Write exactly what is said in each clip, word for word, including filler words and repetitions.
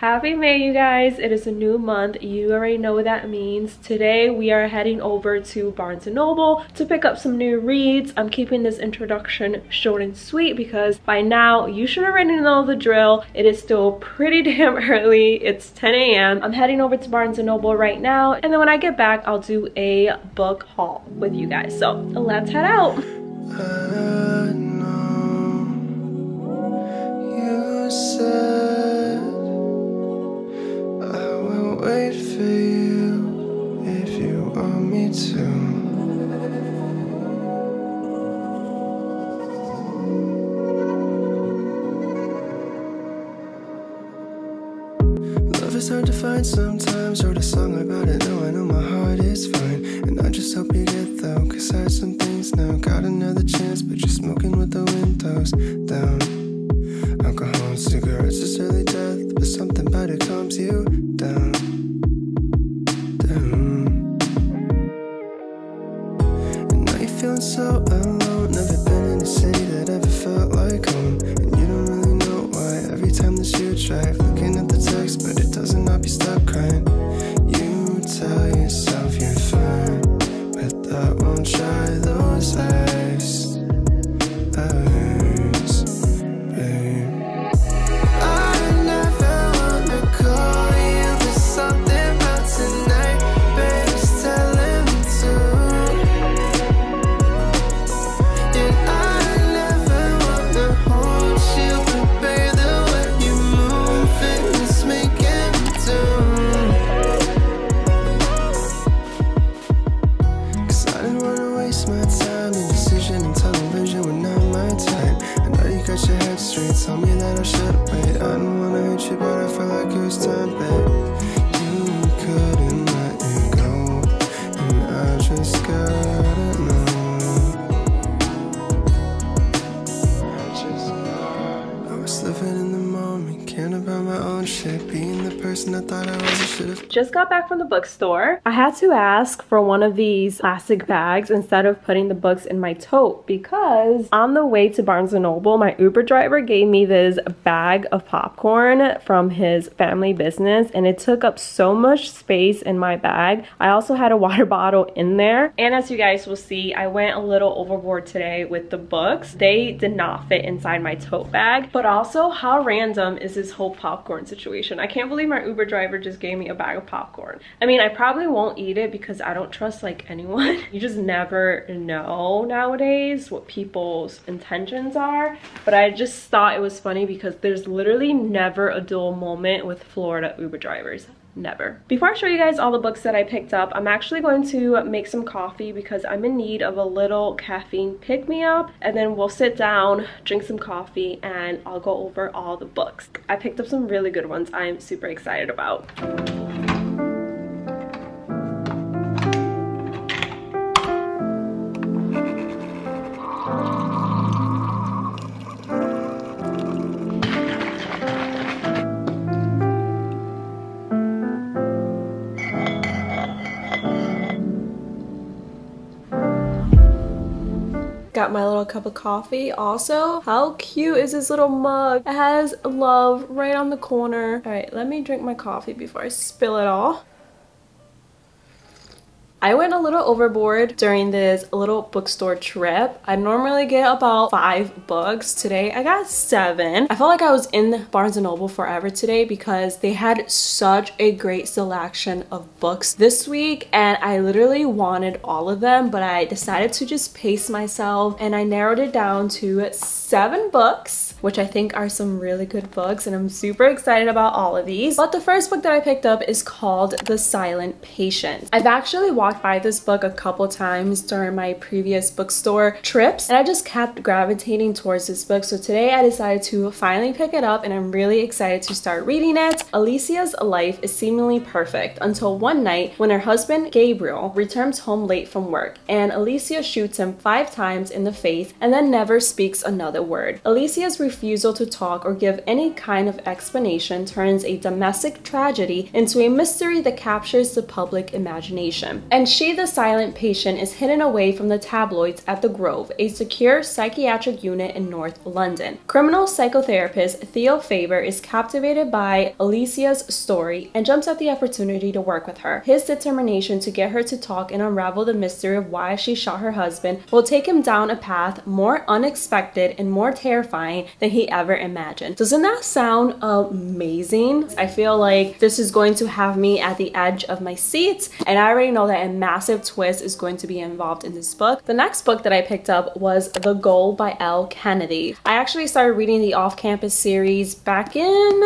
Happy May, you guys. It is a new month. You already know what that means. Today we are heading over to Barnes and Noble to pick up some new reads. I'm keeping this introduction short and sweet because by now you should already know the drill. It is still pretty damn early. It's ten a m I'm heading over to Barnes and Noble right now, and then when I get back I'll do a book haul with you guys. So let's head out. I know you said wait for you if you want me to. Love is hard to find sometimes. Wrote a song about it, now I know my heart is fine. And I just hope you get though, cause I have some things now. Got another chance, but you're smoking with the windows down. Alcohol and cigarettes is early death, but something about it calms you down. So alone, never been in a city that ever felt like home. And you don't really know why. Every time that you drive, looking at the text, but it doesn't help you stop crying. You tell yourself you're fine, but that won't try those eyes. Eyes, babe. I never wanna call you, but something about tonight, babe's telling me to. Tell me that I should wait. I don't wanna hurt you, but I feel like it was time, babe. You couldn't let it go, and I just gotta know. I just gotta. I was living in the moment, caring about my own shit, being the person I thought I was. I should've. Just got back from the bookstore. I had to ask for one of these plastic bags instead of putting the books in my tote, because on the way to Barnes and Noble, my Uber driver gave me this bag of popcorn from his family business, and it took up so much space in my bag. I also had a water bottle in there, and as you guys will see, I went a little overboard today with the books. They did not fit inside my tote bag. But also, how random is this whole popcorn situation? I can't believe my Uber driver just gave me a bag of popcorn. I mean, I probably won't eat it because I don't trust like anyone. You just never know nowadays what people's intentions are, but I just thought it was funny because there's literally never a dull moment with Florida Uber drivers. Never. Before I show you guys all the books that I picked up, I'm actually going to make some coffee because I'm in need of a little caffeine pick-me-up, and then we'll sit down, drink some coffee, and I'll go over all the books. I picked up some really good ones I'm super excited about. Got my little cup of coffee. Also, how cute is this little mug? It has love right on the corner. All right, let me drink my coffee before I spill it all. I went a little overboard during this little bookstore trip. I normally get about five books. Today I got seven. I felt like I was in Barnes and Noble forever today because they had such a great selection of books this week, and I literally wanted all of them, but I decided to just pace myself and I narrowed it down to seven books, which I think are some really good books, and I'm super excited about all of these. But the first book that I picked up is called The Silent Patient. I've actually watched by this book a couple times during my previous bookstore trips, and I just kept gravitating towards this book, so today I decided to finally pick it up and I'm really excited to start reading it. Alicia's life is seemingly perfect until one night when her husband Gabriel returns home late from work, and Alicia shoots him five times in the face and then never speaks another word. Alicia's refusal to talk or give any kind of explanation turns a domestic tragedy into a mystery that captures the public imagination. And She, the Silent Patient, is hidden away from the tabloids at The Grove, a secure psychiatric unit in North London. Criminal psychotherapist Theo Faber is captivated by Alicia's story and jumps at the opportunity to work with her. His determination to get her to talk and unravel the mystery of why she shot her husband will take him down a path more unexpected and more terrifying than he ever imagined. Doesn't that sound amazing? I feel like this is going to have me at the edge of my seat, and I already know that a massive twist is going to be involved in this book. The next book that I picked up was The Goal by Elle Kennedy. I actually started reading the Off-Campus series back in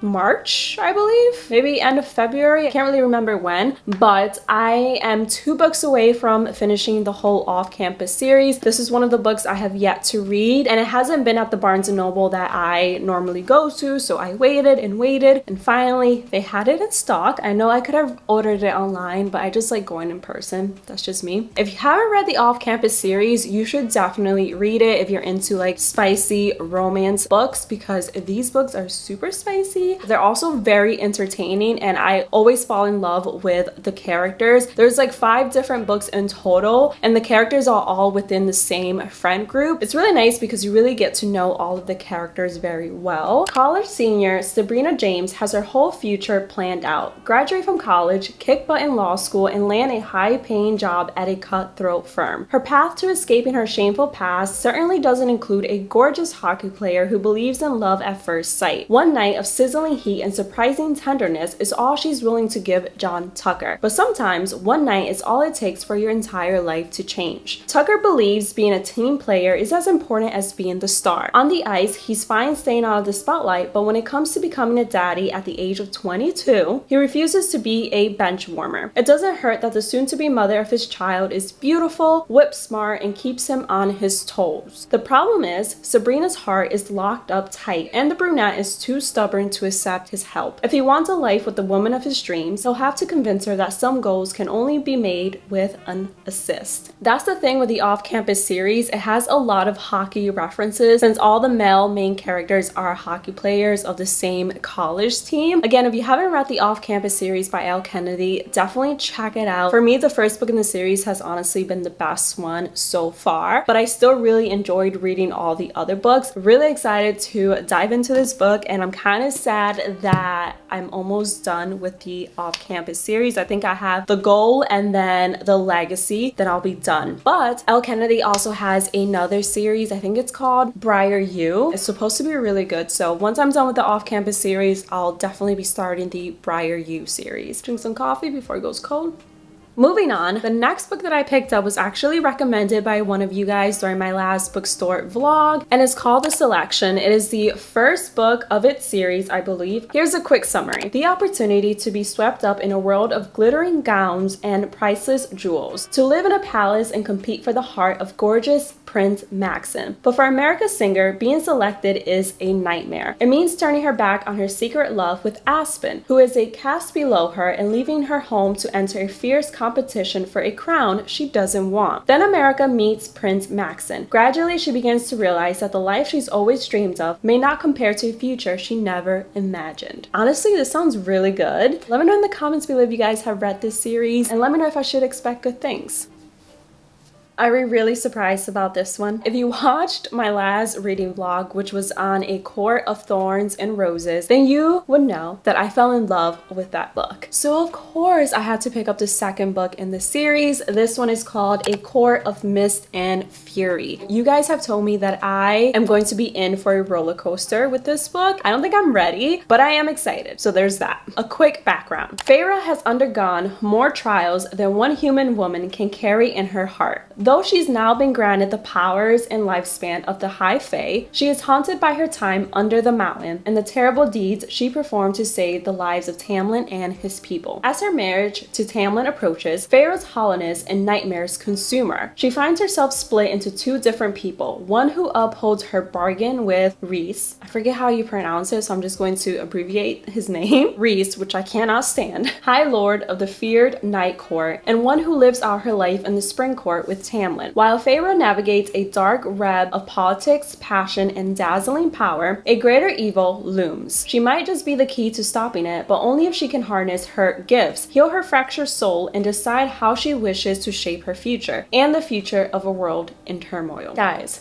March, I believe, maybe end of February. I can't really remember when, but I am two books away from finishing the whole Off-Campus series. This is one of the books I have yet to read, and it hasn't been at the Barnes and Noble that I normally go to, so I waited and waited, and finally they had it in stock. I know I could have ordered it online, but I just like going in person. That's just me. If you haven't read the Off-Campus series, you should definitely read it if you're into like spicy romance books, because these books are super spicy. They're also very entertaining, and I always fall in love with the characters. There's like five different books in total, and the characters are all within the same friend group. It's really nice because you really get to know all of the characters very well. College senior Sabrina James has her whole future planned out. Graduate from college, kick butt in law school, and land a high-paying job at a cutthroat firm. Her path to escaping her shameful past certainly doesn't include a gorgeous hockey player who believes in love at first sight. One night of sizzling heat and surprising tenderness is all she's willing to give John Tucker. But sometimes one night is all it takes for your entire life to change. Tucker believes being a team player is as important as being the star. On the ice, he's fine staying out of the spotlight, but when it comes to becoming a daddy at the age of twenty-two, he refuses to be a bench warmer. It doesn't hurt that the soon-to-be mother of his child is beautiful, whip smart, and keeps him on his toes. The problem is, Sabrina's heart is locked up tight, and the brunette is too stubborn to accept his help. If he wants a life with the woman of his dreams, he'll have to convince her that some goals can only be made with an assist. That's the thing with the Off-Campus series. It has a lot of hockey references, since all the male main characters are hockey players of the same college team. Again, if you haven't read the Off-Campus series by Elle Kennedy, definitely check it out. For me, the first book in the series has honestly been the best one so far, but I still really enjoyed reading all the other books. Really excited to dive into this book, and I'm kind of sad that I'm almost done with the Off-Campus series. I think I have The Goal and then The Legacy, then I'll be done. But Elle Kennedy also has another series. I think it's called Briar U. It's supposed to be really good, so once I'm done with the Off-Campus series, I'll definitely be starting the Briar U series. Drink some coffee before it goes cold. Moving on, the next book that I picked up was actually recommended by one of you guys during my last bookstore vlog, and it's called The Selection. It is the first book of its series, I believe. Here's a quick summary. The opportunity to be swept up in a world of glittering gowns and priceless jewels, to live in a palace and compete for the heart of gorgeous Prince Maxon. But for America Singer, being selected is a nightmare. It means turning her back on her secret love with Aspen, who is a caste below her, and leaving her home to enter a fierce competition for a crown she doesn't want. Then America meets Prince Maxon. Gradually, she begins to realize that the life she's always dreamed of may not compare to a future she never imagined. Honestly, this sounds really good. Let me know in the comments below if you guys have read this series, and let me know if I should expect good things. Are we really surprised about this one? If you watched my last reading vlog, which was on A Court of Thorns and Roses, then you would know that I fell in love with that book. So of course I had to pick up the second book in the series. This one is called A Court of Mist and Fury. You guys have told me that I am going to be in for a roller coaster with this book. I don't think I'm ready, but I am excited. So there's that. A quick background. Feyre has undergone more trials than one human woman can carry in her heart. Though she's now been granted the powers and lifespan of the High Fae, she is haunted by her time under the mountain and the terrible deeds she performed to save the lives of Tamlin and his people. As her marriage to Tamlin approaches, Feyre's hollowness and nightmares consume her. She finds herself split into two different people, one who upholds her bargain with Rhys. I forget how you pronounce it, so I'm just going to abbreviate his name. Rhys, which I cannot stand. High Lord of the feared Night Court, and one who lives out her life in the Spring Court with Tamlin. Tamlin. While Feyre navigates a dark web of politics, passion, and dazzling power, a greater evil looms. She might just be the key to stopping it, but only if she can harness her gifts, heal her fractured soul, and decide how she wishes to shape her future, and the future of a world in turmoil. Guys,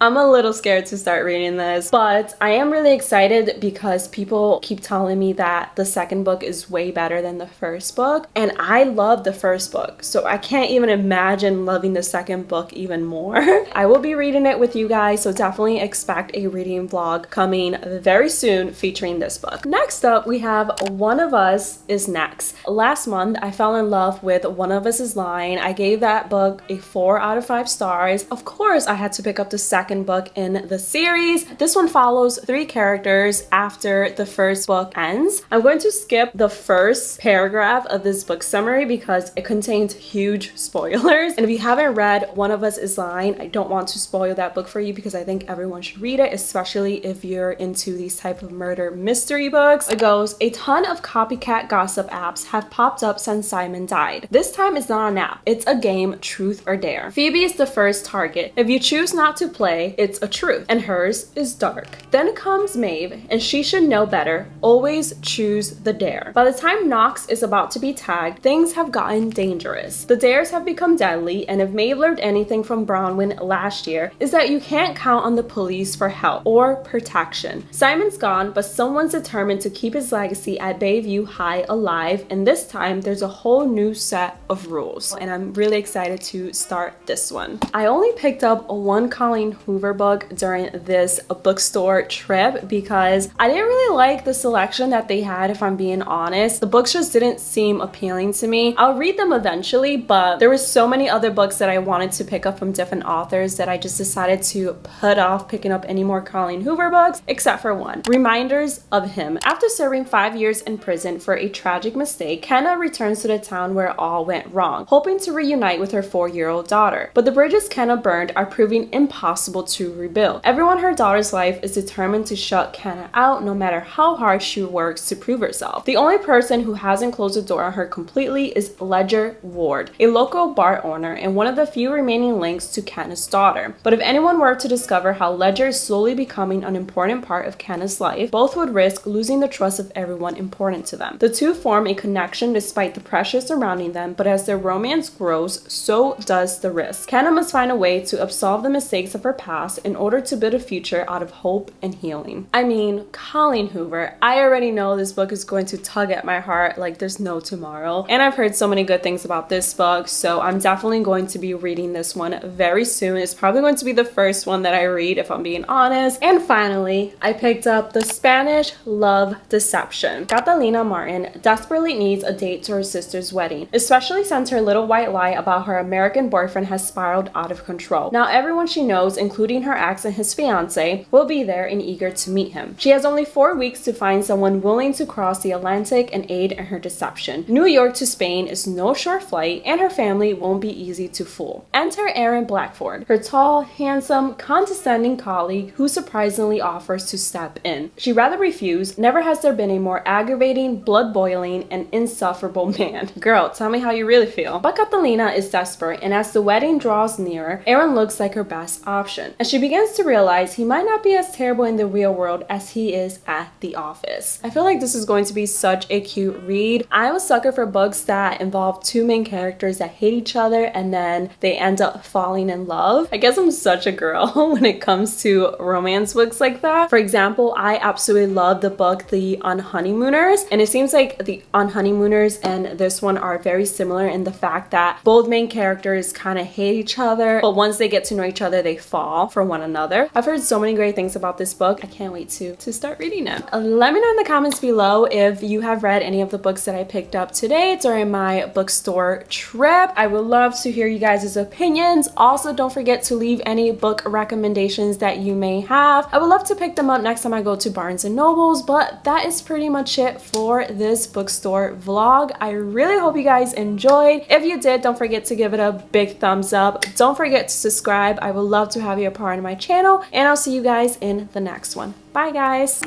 I'm a little scared to start reading this, but I am really excited because people keep telling me that the second book is way better than the first book, and I love the first book, so I can't even imagine loving the second book even more. I will be reading it with you guys, so definitely expect a reading vlog coming very soon featuring this book. Next up, we have One of Us is Next. Last month, I fell in love with One of Us is Lying. I gave that book a four out of five stars. Of course, I had to pick up the second book in the series. This one follows three characters after the first book ends. I'm going to skip the first paragraph of this book summary because it contains huge spoilers. And if you haven't read One of Us is Lying, I don't want to spoil that book for you because I think everyone should read it, especially if you're into these type of murder mystery books. It goes, a ton of copycat gossip apps have popped up since Simon died. This time it's not an app. It's a game, Truth or Dare. Phoebe is the first target. If you choose not to play, it's a truth, and hers is dark. Then comes Maeve, and she should know better. Always choose the dare. By the time Knox is about to be tagged, things have gotten dangerous. The dares have become deadly, and if Maeve learned anything from Bronwyn last year, is that you can't count on the police for help or protection. Simon's gone, but someone's determined to keep his legacy at Bayview High alive, and this time there's a whole new set of rules, and I'm really excited to start this one. I only picked up one Colleen Hoover book during this bookstore trip because I didn't really like the selection that they had, if I'm being honest. The books just didn't seem appealing to me. I'll read them eventually, but there were so many other books that I wanted to pick up from different authors that I just decided to put off picking up any more Colleen Hoover books, except for one, Reminders of Him. After serving five years in prison for a tragic mistake, Kenna returns to the town where all went wrong, hoping to reunite with her four-year-old daughter. But the bridges Kenna burned are proving impossible to rebuild. Everyone in her daughter's life is determined to shut Kenna out no matter how hard she works to prove herself. The only person who hasn't closed the door on her completely is Ledger Ward, a local bar owner and one of the few remaining links to Kenna's daughter. But if anyone were to discover how Ledger is slowly becoming an important part of Kenna's life, both would risk losing the trust of everyone important to them. The two form a connection despite the pressure surrounding them, but as their romance grows, so does the risk. Kenna must find a way to absolve Solve the mistakes of her past in order to build a future out of hope and healing. I mean, Colleen Hoover, I already know this book is going to tug at my heart like there's no tomorrow, and I've heard so many good things about this book, so I'm definitely going to be reading this one very soon. It's probably going to be the first one that I read, if I'm being honest. And finally, I picked up The Spanish Love Deception. Catalina Martin desperately needs a date to her sister's wedding, especially since her little white lie about her American boyfriend has spiraled out of control. Now, everyone she knows, including her ex and his fiance, will be there and eager to meet him. She has only four weeks to find someone willing to cross the Atlantic and aid in her deception. New York to Spain is no short flight, and her family won't be easy to fool. Enter Aaron Blackford, her tall, handsome, condescending colleague who surprisingly offers to step in. She rather refused. Never has there been a more aggravating, blood-boiling, and insufferable man. Girl, tell me how you really feel. But Catalina is desperate, and as the wedding draws nearer, Aaron looks like her best option, and she begins to realize he might not be as terrible in the real world as he is at the office. I feel like this is going to be such a cute read. I'm a sucker for books that involve two main characters that hate each other and then they end up falling in love. I guess I'm such a girl when it comes to romance books like that. For example, I absolutely love the book The Unhoneymooners, and it seems like The Unhoneymooners and this one are very similar in the fact that both main characters kind of hate each other, but once they get to know each other, they fall for one another. I've heard so many great things about this book. I can't wait to, to start reading it. Let me know in the comments below if you have read any of the books that I picked up today during my bookstore trip. I would love to hear you guys' opinions. Also, don't forget to leave any book recommendations that you may have. I would love to pick them up next time I go to Barnes and Nobles, but that is pretty much it for this bookstore vlog. I really hope you guys enjoyed. If you did, don't forget to give it a big thumbs up. Don't forget to subscribe. I would love to have you a part of my channel, and I'll see you guys in the next one. Bye guys!